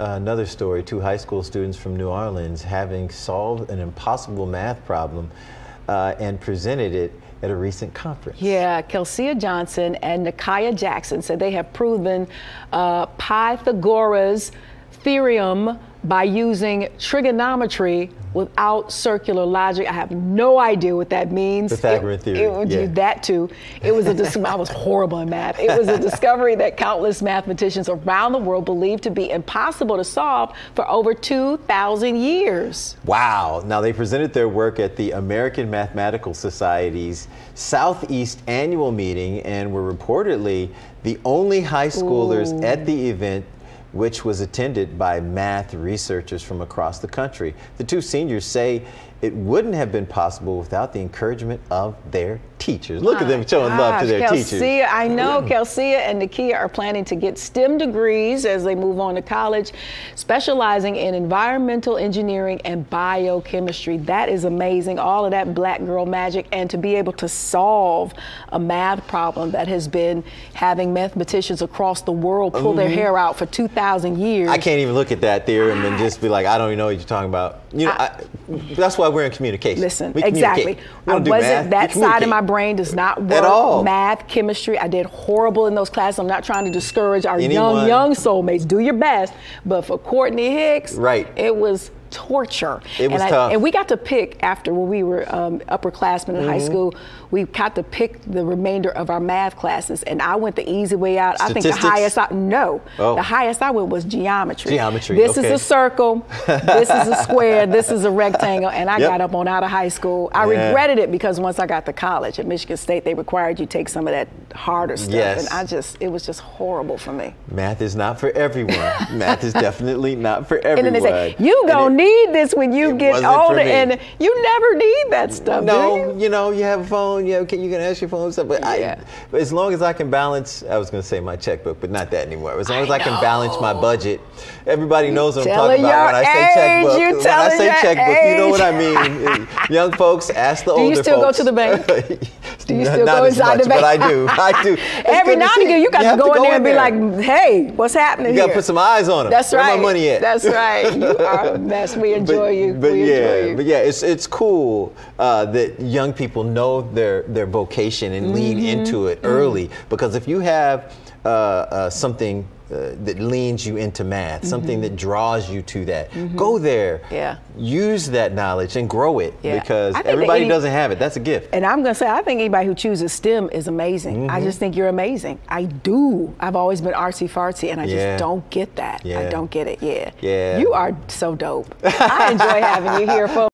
Another story, two high school students from New Orleans having solved an impossible math problem and presented it at a recent conference. Yeah, Calcea Johnson and Ne'Kiya Jackson said they have proven Pythagoras' theorem by using trigonometry without circular logic. I have no idea what that means. Pythagorean theory. It was a I was horrible in math. It was a discovery that countless mathematicians around the world believed to be impossible to solve for over 2,000 years. Wow. Now, they presented their work at the American Mathematical Society's Southeast Annual Meeting and were reportedly the only high schoolers at the event, which was attended by math researchers from across the country. The two seniors say it wouldn't have been possible without the encouragement of their teachers. Look at them showing love to their teachers. I know Calcea and Ne'Kiya are planning to get STEM degrees as they move on to college, specializing in environmental engineering and biochemistry. That is amazing. All of that black girl magic, and to be able to solve a math problem that has been having mathematicians across the world pull their hair out for 2,000 years. I can't even look at that theorem and just be like, I don't even know what you're talking about. You know, that's why we're in communication. Listen, exactly. I wasn't that side of my brain does not work at all. Math, chemistry, I did horrible in those classes. I'm not trying to discourage our young soulmates. Do your best. But for Courtney Hicks, it was torture. It was tough. And we got to pick, after when we were upperclassmen in high school, we got to pick the remainder of our math classes, and I went the easy way out. Statistics? I think the highest the highest I went was geometry. This is a circle, this is a square, this is a rectangle, and I got up on out of high school. I regretted it because once I got to college at Michigan State, they required you take some of that harder stuff, and it was just horrible for me. Math is not for everyone. Math is definitely not for everyone. And then they say, you don't need this when you get older, and you never need that stuff. No, you know, you have a phone, you can ask your phone stuff, but but as long as I can balance, I was going to say my checkbook, but not that anymore. As long as I can balance my budget, everybody knows what I'm talking about when I say checkbook. When I say checkbook, you know what I mean. Young folks, ask the older folks. Do you still go to the bank? Do you still go inside the bank? But I do. Every now and again, you got to go in there and be like, hey, what's happening here? You got to put some eyes on them. That's right. Where's my money at? That's right. You are a mess. We enjoy you. But it's cool that young people know their vocation and lean into it early, because if you have something that leans you into math, something that draws you to that, go there. Use that knowledge and grow it, because everybody doesn't have it. That's a gift. And I'm going to say, I think anybody who chooses STEM is amazing. I just think you're amazing. I do. I've always been artsy-fartsy, and I just don't get that. I don't get it. You are so dope. I enjoy having you here, folks.